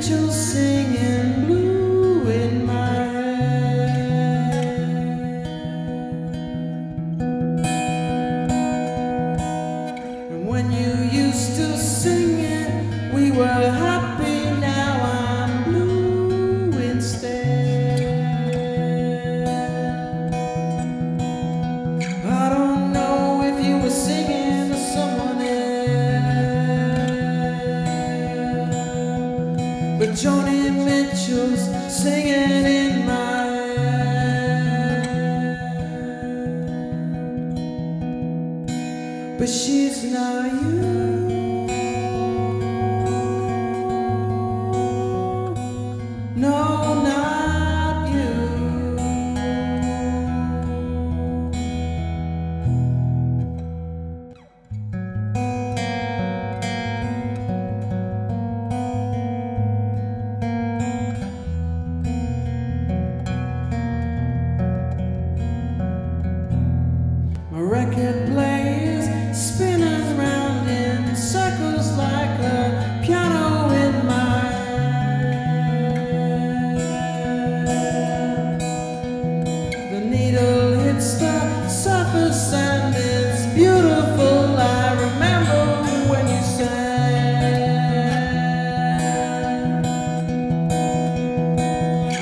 Mitchell singing blue in my head. And when you used to sing it, we were happy. Now I'm blue instead. I don't know if you were singing to someone else, but Joni Mitchell's singing in my head. But she's not you. No, not you. Record players spinning round in circles like a piano in my head. The needle hits the surface and it's beautiful. I remember when you sang.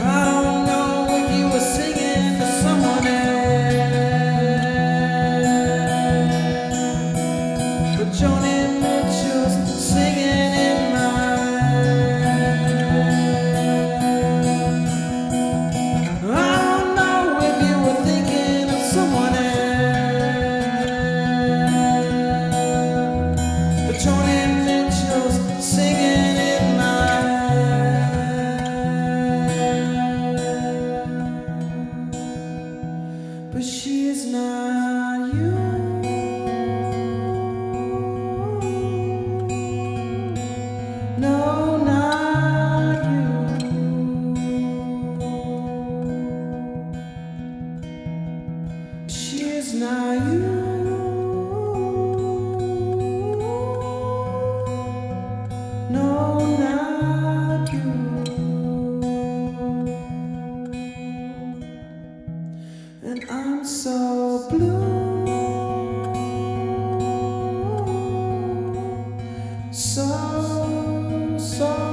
I don't know if you were singing to someone else, but Joni Mitchell's singing in my head. I don't know if you were thinking of someone else, but Joni Mitchell's singing in my head. But she is not you. No, not you. She is not you. No, not you. And I'm so blue, so.